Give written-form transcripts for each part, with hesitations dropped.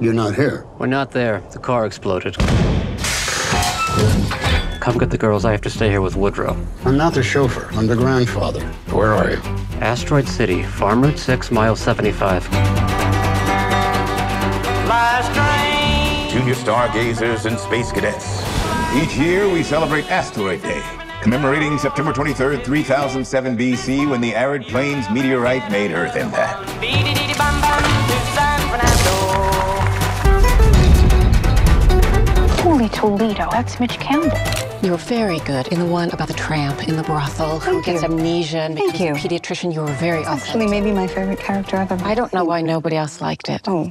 You're not here. We're not there. The car exploded. Come get the girls. I have to stay here with Woodrow. I'm not the chauffeur. I'm the grandfather. Where are you? Asteroid City, Farm Route 6, mile 75. Junior stargazers and space cadets. Each year we celebrate Asteroid Day, commemorating September 23rd, 3007 BC, when the arid plains meteorite made Earth impact. Holy Toledo, that's Mitch Campbell. You were very good in the one about the tramp in the brothel who gets amnesia and becomes a pediatrician. You were very authentic. Actually, maybe my favorite character ever. I don't know why nobody else liked it. Oh.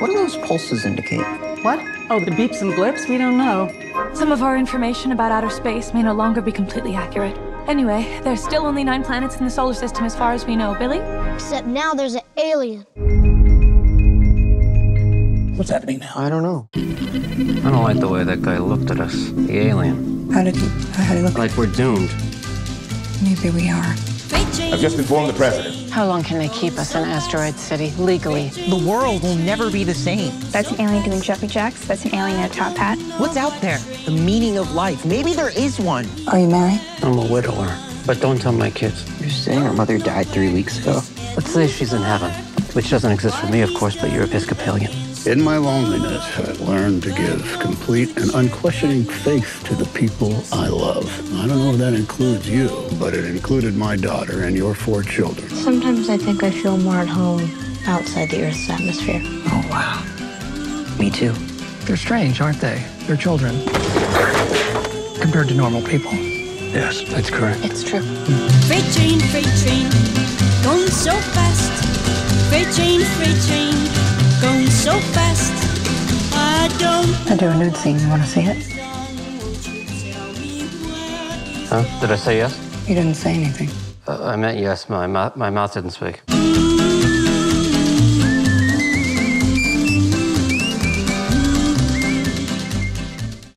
What do those pulses indicate? What? Oh, the beeps and blips? We don't know. Some of our information about outer space may no longer be completely accurate. Anyway, there's still only 9 planets in the solar system as far as we know, Billy. Except now there's an alien. What's happening now? I don't know. I don't like the way that guy looked at us. The alien. How did he look? Like we're doomed. Maybe we are. I've just informed the president. How long can they keep us in Asteroid City, legally? The world will never be the same. That's an alien doing Jeffy Jacks. That's an alien in a top hat. What's out there? The meaning of life. Maybe there is one. Are you married? I'm a widower, but don't tell my kids. You're saying her mother died 3 weeks ago? Let's say she's in heaven, which doesn't exist for me, of course, but you're Episcopalian. In my loneliness, I learned to give complete and unquestioning faith to the people I love. I don't know if that includes you, but it included my daughter and your 4 children. Sometimes I think I feel more at home outside the Earth's atmosphere. Oh, wow. Me too. They're strange, aren't they? They're children. Compared to normal people. Yes, that's correct. It's true. Freight train, going so fast. Freight train, going so fast. I do a nude scene. You want to see it? Huh? Did I say yes? You didn't say anything. I meant yes. My mouth didn't speak.